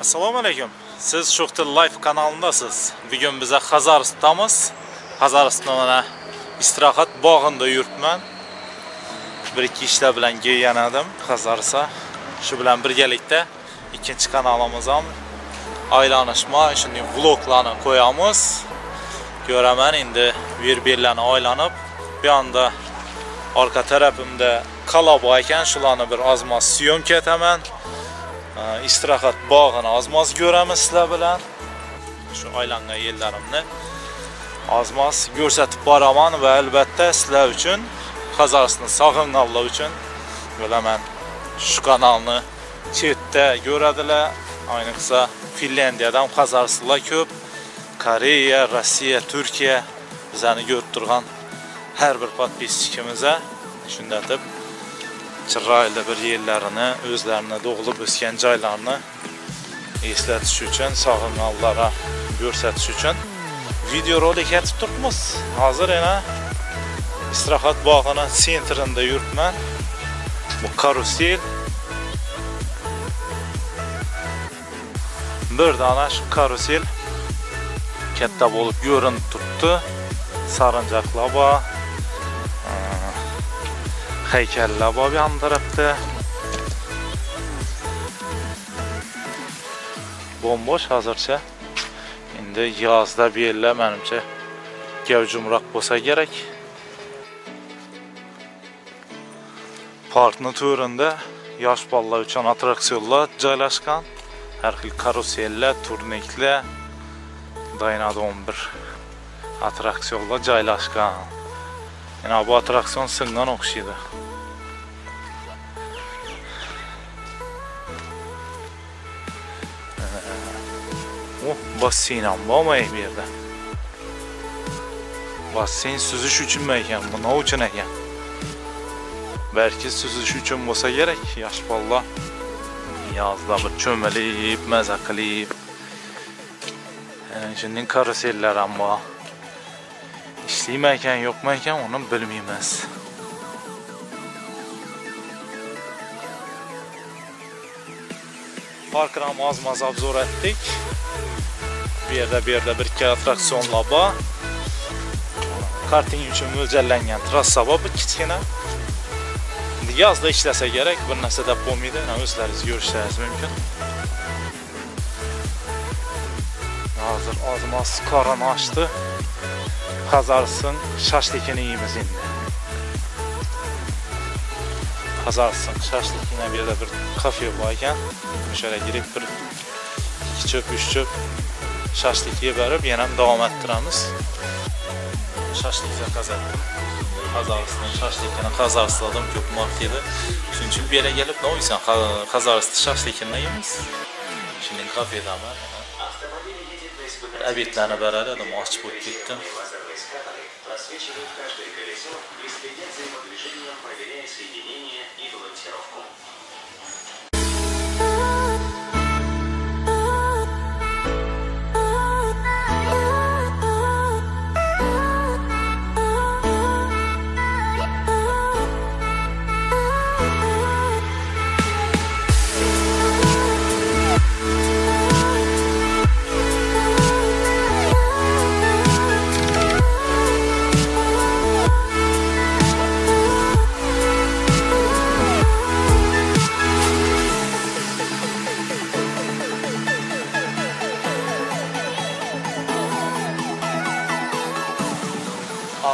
Assalomu alaykum. Siz SHUXDIL LIVE kanalındasınız. Bugün bize Qozog'istondamiz. Qozog'istonda mana istirahat bog'inda yuribman. Bir iki ishlar bilan kelgandim Qozog'istonga. Shu bilan birgalikda ikkinchi kanalimiz ham aylanishma, shunday vloglarni qo'yamiz. Ko'raman endi verbellarni aylanib, bu yonda orqa tarafimda qala bor ekan, shularni bir ozmoz syomka etaman. İstirahat bağını azmaz görəmiz sizlər bilan. Şu aylanğan yerlərimni azmaz görsətib baraman və əlbəttə sizlər üçün Qozog'istonni sog'inganlar üçün bilaman şu kanalını chetda görədilar. Ayniqsa Finlandiyadan Qozog'istonlar ko'p, Koreya, Rossiya, Turkiya bizani görüb turğan hər bir podpischikimizə shundatib çırraylı bir yerlerini, özlerine doğulup ösken caylarını esletiş için, sağınallara görsetiş için video rolik etip durmuz. Hazır yine istirahat bağının sentrinde yürütmen bu karusel bir tane şu karusel kettab olup görün tuttu sarıncakla bağ heykeller var bir yan tarafta. Bomboş hazırsa. Şimdi yazda bir yerler benimce gevcumrak bosa gerek. Parkın turunda yaş ballar uçan atraksiyonlar caylaşkan. Her xil karuseller, turnikler, dayanada 11 atraksiyonlar caylaşkan. Yani bu atraksiyon sınırdan okşuydu. Bassin var bir yerde. Bassin süzüş üçün meyken, buna uçun eken. Belki süzüş üçün olsa gerek, yaş valla. Yazda bir çömelip, məzakilip. Yani şimdi karuseller ama. İşliymekken yokmayken onu bilmeyemez. Parkıramı azmaz abzor ettik. Bir yerde bir iki atraksiyonla bağ. Karting için mücellengen trassa bağ bir kitkine. Yazda işlese gerek, bir nese de pomide. Özleriz görüşleriz mümkün. Hazır azmaz karını açtı. Qozog'iston shashlikini yeymiz endi. Qozog'iston shashlikini bir yerda bir kafe bor ekan. O'shaga girib bir 2 cho'p, 3 cho'p shashlik yeb berib, yana davom ettiramiz. Shashlikni qazardim. Qozog'iston shashlikini qazarsladim ko'p vaqt edi. Shuning uchun bu yerga kelib, noysan Qozog'iston shashlikini yeymiz. Shundan kafedaman. Obedlarni berardim, ochib o'tdim. Освещивает каждое колесо и следят за его движением, проверяя соединение и балансировку.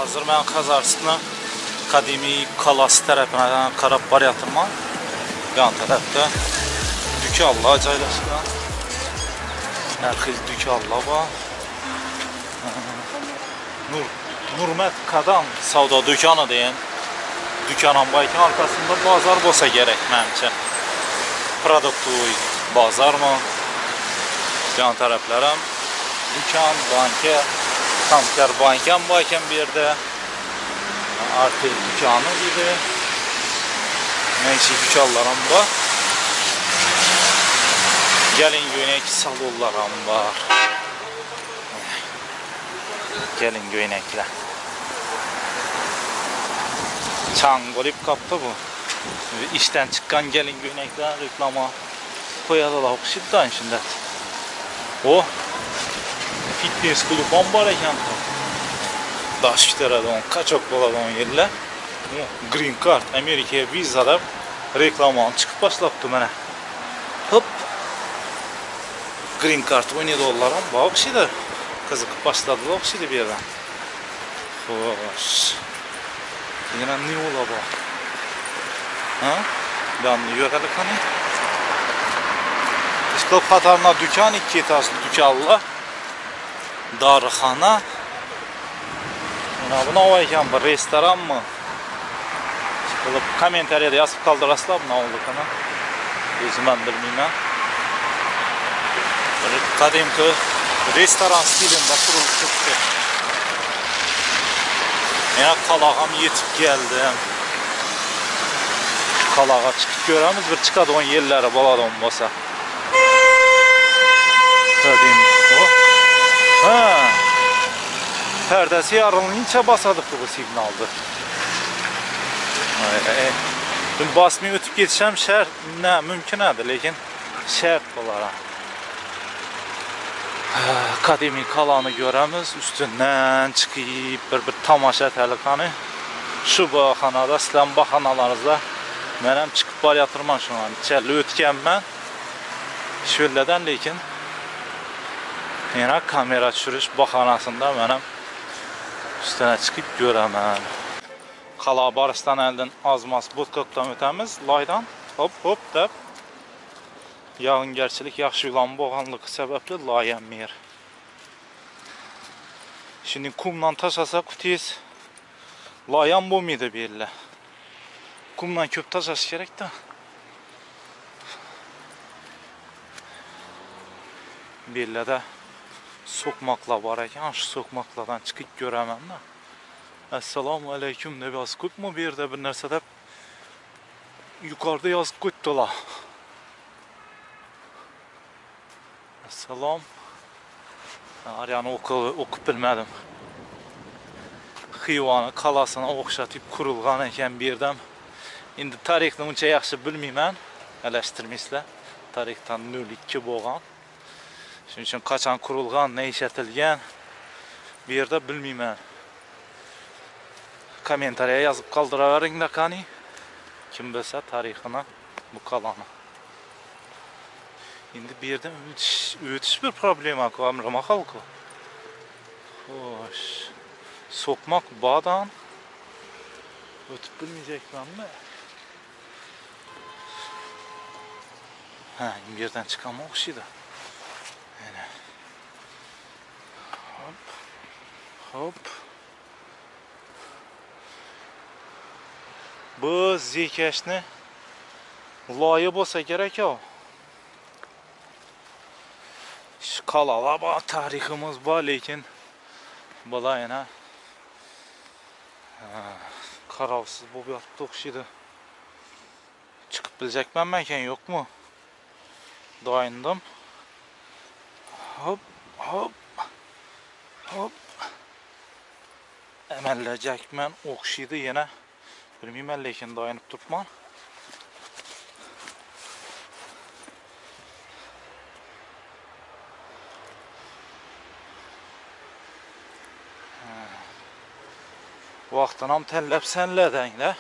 Hazır mən Qozog'istonni qadimiy qalasi tarafidan qarab boryapman. Yan tarafda dükanlar joylashgan. Har xil dükanlar bor. Nurmat Qadam savdo do'koni degan do'kon ham bor ekan, orqasida bozor bo'lsa kerak menimcha. Produktovoy bozormi? Yan taraflarim dükan, banka Kamkar bankam bu ekan bu yerda. Artel dükkanı gibi. Menşe dükkanlarım var. Gelin göğnek salonlarım var. Gelin göğnekler. Çan golip kaptı bu. İşten çıkan gelin göğnekler reklama. يا الله شدة إن شاء الله. أو fitness kulübü ambaraj yandı. Daşkıtaradan, kaçaklardan yerler. Green Card, Amerika'ya vizalar reklamdan çıkıp başlattı bana. Hop. Green Card $17'am bağışıda. Kızıkıp başladı bağışıda bir yerden. Hoş. Yine ne ola bu? Ha? Ben diyor kalıkanı. İşte Katar'da dükkan iki etajlı dükkanlar. Darxana. Buna buna ekan bir restoran mı? Qilib kommentariyada yozib qoldirasizlar buni oldikana. O'zim ham bilmayman. Bir qadimki restoran stilida qurilib ketdi. Yana qalog'am yetib keldim. Qalağa chiqib ko'ramiz, bir chiqadigan yerlari bo'ladigan bo'lsa. Qadim. Ha. Perdasi yarilguncha basadi bu signalni. Dün basmayı ötüp geçişem şart ne mümkün adı, lakin şart olarak kadimi kalanı göremiz, üstünden çıkıp bir tamaşa təlikanı şu baxanada, sizden baxanalarınızda mənim çıkıp bari yatırman şuna, içerli ötkən mən şöylədən, lakin yine kamera çürüş baxanasında mənim üstüne çıkıp görəməm. Qala barışdan elden azmaz budkokdan ötemiz. Laydan hop hop deb. Yağıngerçilik yaxşı yulan boğanlık səbəbli layəmir. Şimdi kumdan taş asa kutiyiz. Layan bu miydi belli. Kumdan köp taş ası gerek de. Belli de sokmakla var ekan. Şu sokmakladan çıkıp göremem de. Assalomu alaykum deb yozib qo'yibmi bu yerda bir narsa deb yuqorida yozib qo'yibdilar. Assalom. Ariyani o'qib bilmadim. Xivoni qalasini o'xshatib qurilgan ekan bu yerdan. Endi tarixni uncha yaxshi bilmayman. Alashtirmaysizlar. Tarixdan 02 bo'lgan. Shuning uchun qachon qurilgan, nima ishlatilgan bu yerda bilmayman. Kommentariya yazıp qaldıraveringlar qani. Kim bilsa tarixini bu qalanı. Şimdi bir yerden öğütüş bir problem hakkı var. Amrama halkı. Hoş. Sokmak bağdan ötüp bilmeyecek ben mi? Ha, bir yerden çıkan oxşaydı. Yani. Hop. Hop. Bu zikashni loyi bo'lsa kerak yo. Shu qalalar bor, tariximiz bor, lekin bola yana qarovsiz bo'lib yotibdi o'xshaydi. Chiqib biljakmanmi ekan, yo'qmi? Doindim. Hop, hop. Hop. Amallayacakman o'xshaydi yana. Bilmiyim, lakin dayanıp durman. Vaxtınam təlləb sənlədənlə.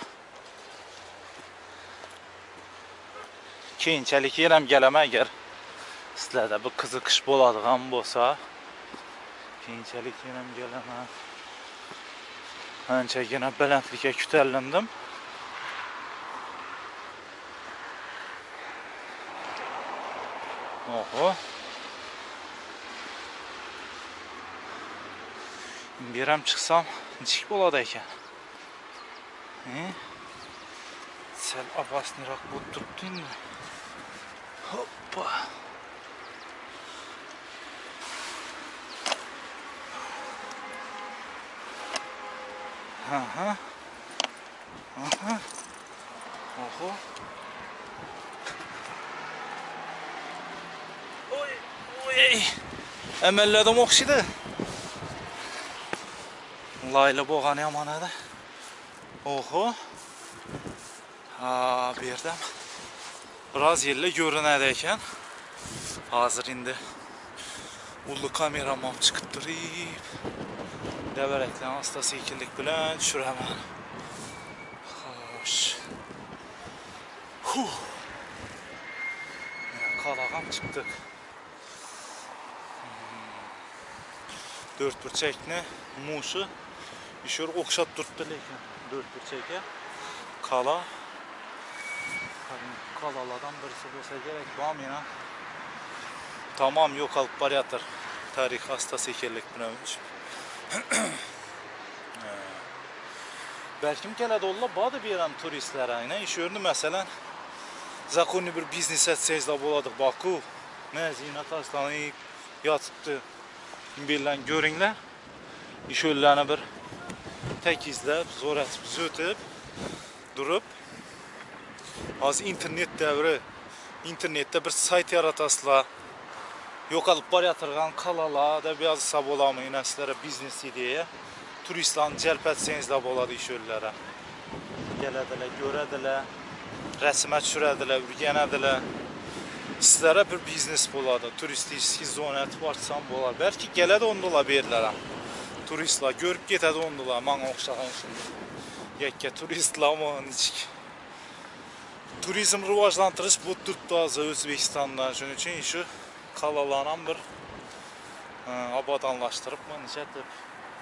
Keyinçəlik yerəm gələmə əgər sizlərdə bu qızıqış boladığım bolsa. Keyinçəlik yerəm gələmə. Önce yine belentlik'e kütellendim. Oho. Birem çıksam cik boladayken. Sel abasını rak bulup durdu. Hoppa. Aha. Aha. Oho. Oy, oy. Əməllədim oxşaydı. Layla boğanı yaman adı. Oho. Ha, bir yerdən. biraz yerle görünədiyken hazır indi ulu kameramam çıxıptırıb dəvərəkdən hastası ikillik bilən düşür həmən xoş qalağam çıxdıq 4 burçəkini muşu işör oxşab durdu ləkən 4 burçəkə kala kalalardan birisi olsa gerek bam yine tamam yok alıp bariyatır tarih hastası ekerlik binemiş belki gələdə olla badı bir yerim turistlərə yine iş görünü məsələn zakonni bir biznes etsəyizdə buladıq Baku məzinat hastanı yatıbdı birlən görünlər iş öllərinə bir tək izləb zor etib zötüb durub az internet devri, internette bir sayt yaratasla, yok alıp bar yatırgan kalala da biraz sabolamı inançlara biznes ideye, turistlerin cəlb etseniz de boladı iş ölülere. Gelediler, görediler, resme çürediler, ürgenediler. Sizlere bir biznes boladı, turist işsiz zonat varsan bolar. Belki geledi ondola birlere, turistler görüp getedi ondola, man oxşağın şimdi. Yekke turistlamın içki. Turizm rivojlantirish bu turda az O'zbekistondan shuning uchun shu qalalarni ham bir obodonlashtiribmi, nechatib,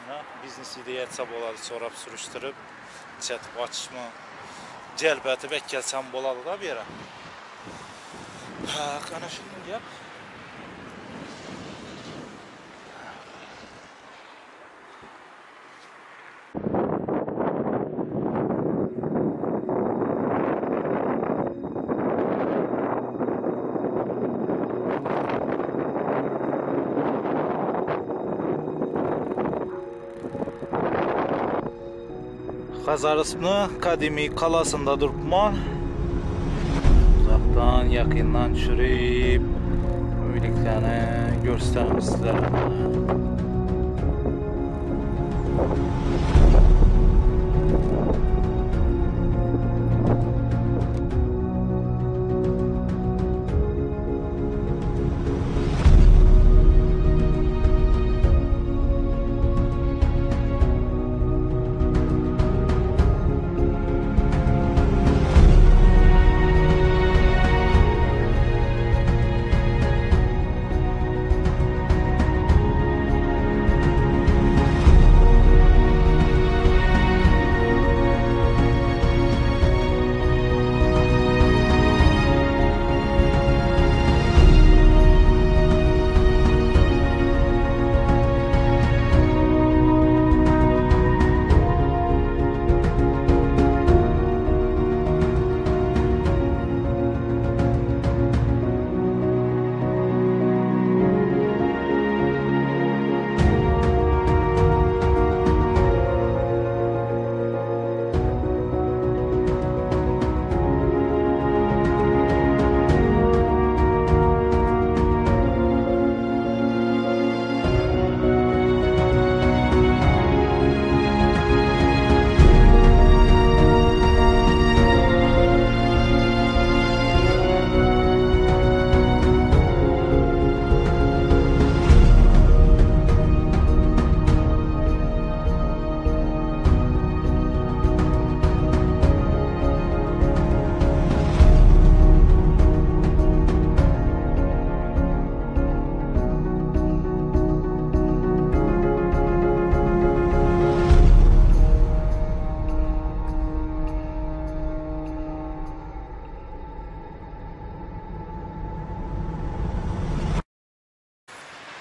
mana biznes ideyasi bo'ladi, so'rab surishtirib, nechatib ochishmi, jalb etib kelsa ham bo'ladi-da bu yerga. Ha, qana shunday gap. Qazarısını Qadimi kalasında durupman. Uzaktan, yakından çürüyüp öyliklerini göstereyim sizlere.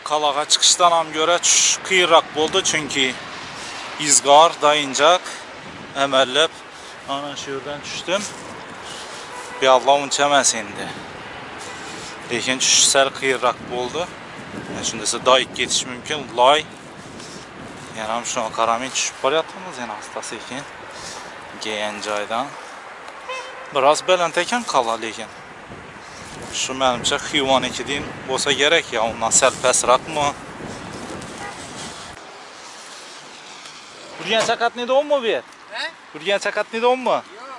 Kalağa çıkışdan ham görə qıyıraq oldu çünki izgar dayıncaq əməlləb ana şöyürdən düşdüm. Bir Allah'ın çəməs indi. Deyən düşsəl qıyıraq oldu. Yəni şundasa dayıq getiş mümkün. Lay. Yəni ham şuna qaramı düşüb barıyatımız yəni hastası ekin. Gəncaydan. Biraz belentəkən kala lekin. Şu mənimcə xiyvan ekidiyin olsa gerek ya ondan sərpəs rakma. Burgen çakat ne de on mu bir? He? Burgen çakat ne de on mu? Yok baba.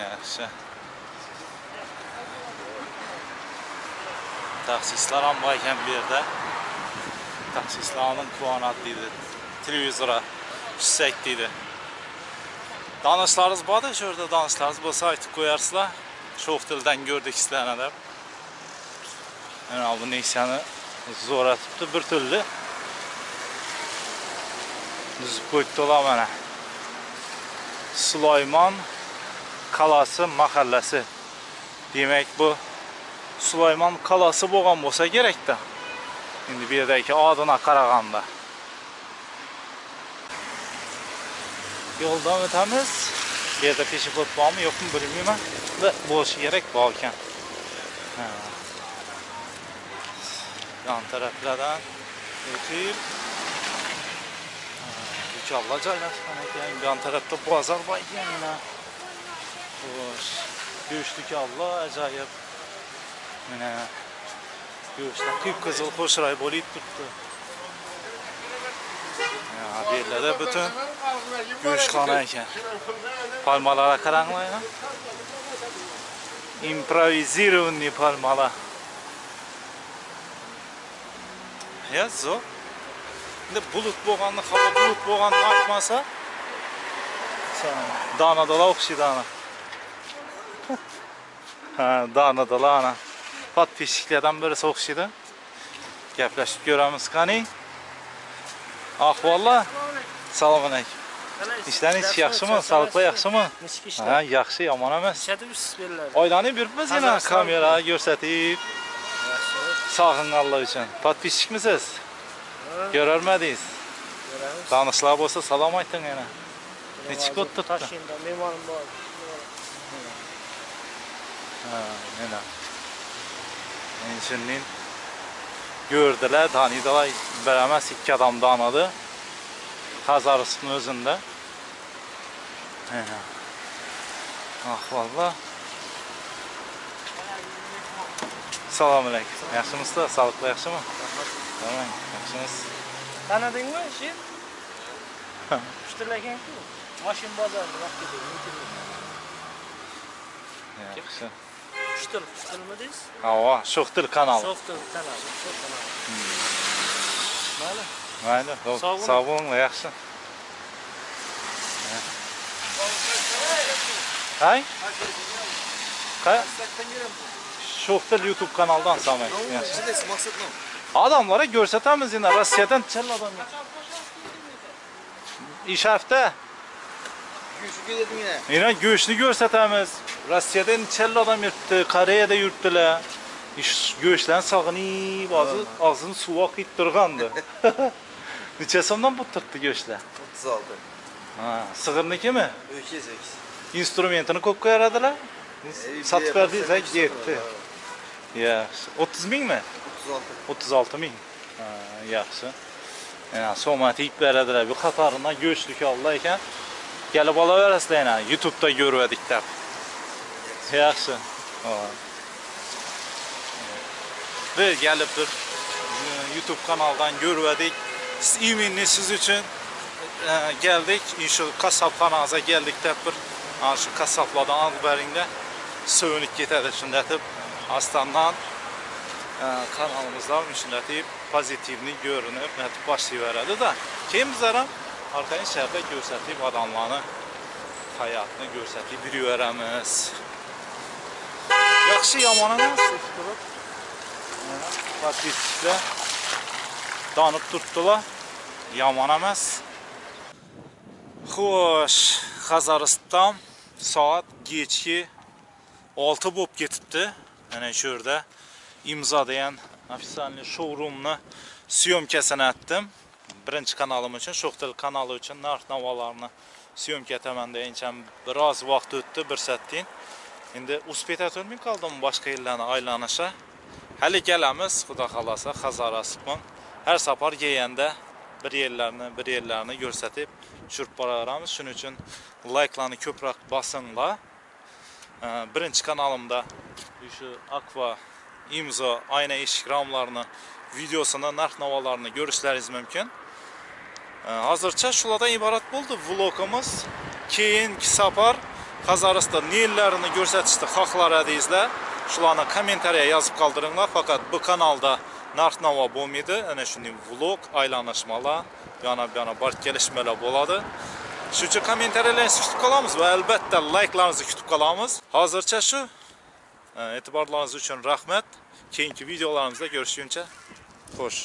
Yaxşı. Taksistler amma iken bir yerde taksistlerin kulağına attıydı, televizora çizektiydi. Danışlarınız bağda şurada danışlarınız basa artık koyarsınlar. Şofdil'den gördük sizlerine de. Yani bu Neysan'ı zora tuttu bir türlü. Düzüp koydu ola bana. Sulaymon kalası mahallesi. Demek bu Sulaymon kalası boğan olsa gerek de. Şimdi bir yerdeki adına Karaganda. Yoldan ötemiz. Bir yerde peşifot var mı yok mu bilmiyorum. Ve boş gerek varken. Yan taraflardan ötüp. Alacağız yani yan tarafta pazar var yani. Boş. Göğüştük Allah acayip. Mine. Göğüşten kıpkızıl hoşray bolit tuttu. Ya birlerde bütün göğüş kanayken. Palmalara karanlayla. İmprovizirovni palmalar. Ya zor. Bulut boğanlı, hava bulut boğanlı artmasa dana dala okşi dana dana dala ana pat pişiklerden böyle okşidir gəpləşib görəmiz qani ahvalla salam aleyküm işlərin hiç yaxşı mı? Sağlıqla yaxşı mı? Yaxşı yaman əməz oylanıb yürübməz yenə kameraya görsətib sağın Allah üçün pat pişik misiniz? Görərmədiniz. Danışlar olsa salam aytdın yenə. Neçik ot tutdu? Taşında memarım var. Ha, yenə. İnsanın gördülər, tanıdılar, bərəməz iki adamda anadı. Hazarısının özündə. Yenə. Ah, valla. Salam aleyküm. Yaxşımız da, sağlıqla yaxşı mı? Tamam, yaxşınız. Tanıdın mı işin? Müştürləkin ki, maşin bazarını vaxt edin, mümkün. Yaxşı. Şuxdil, şuxdil mi deyiz? Ava, şuxdil kanalı. Şuxdil kanalı, şuxdil kanalı. Bəli? Bəli, sağ olun, yaxşı. Hay? Hay? Şuxdil YouTube kanaldan samay. Yaxşı. Adamlara görsətəmiz yenə, Rusiyadan çəl adam yox. İş həftə. Göğüşü gedədim yenə. Yenə göğüşünü görsətəmiz. Rusiyadan çəl adam yürütdü, Koreyada yürütdülər. Göğüşlərin sağınıb, ağzını suvaq itdirğandı. Neçəsəmdən buttırdı göğüşlər? 36. Sığırını kimi? 2-8. İnstrumentini qop qoyaradılar. Satıb verdiniz, hə, getdi. 30 min mi? 36 min. Yaxşı. Yəni somati bərədərə bir qatarından göçdük Allah ikən gəlib ala verəslə yenə YouTube-da görvədik də. Yaxşı. Və gəlibdir YouTube kanaldan görvədik. İminli siz üçün gəldik. İnşu qasabxanaza gəldik də bir. Ana şu qasablardan albəringdə sövünük getədir şündətib astandan. Kanalımızdan müşünəti pozitivini görünüb, nəti başlayıverədi də kim bizlərəm, arqayın şəhərdə görsətib adamlarını həyatını görsətib biriyərəmiz yaxşı yamanımız patristiklə danıb tutdular yamanəməz xoş Xazarıstan saat geçki 6 bob getibdi yəni şurada imza deyən ofisalini showroomunu syomkasini etdim. Birinci kanalım üçün, SHUXDIL kanalı üçün narx-navalarını syomka təmən deyincəm biraz vaxt ötdü, bir sətdiyin. İndi uspetətörmin qaldım başqa illərini aylanışa. Həli gələmiz, xuda xalasa, Xazarasıbın. Hər sapar yeyəndə bir yerlərini görsətib çürp bararamiz. Şunun üçün like-lanı köpraq basınla. Birinci kanalımda Aqua imza, ayna eşik ramlarını, videosunda narx-navalarını görüşləriniz mümkün. Hazırcha şuladan ibarat bo'ldi vlogimiz. Keyingi safar Qozog'istonda nelerini ko'rsatishni xohlaysizlar, shularni kommentariya yozib qoldiringlar. Faqat bu kanalda narx-navo bo'lmaydi. Ana shunday vlog, aylanishmalar, yana borib kelishmalar bo'ladi. Shuning uchun kommentariyalarni kutib qolamiz va albatta likelaringizni kutib qolamiz. Hozircha shu e'tiborlaringiz uchun rahmat. Keyingi videolarimizda ko'rishguncha, xo'sh.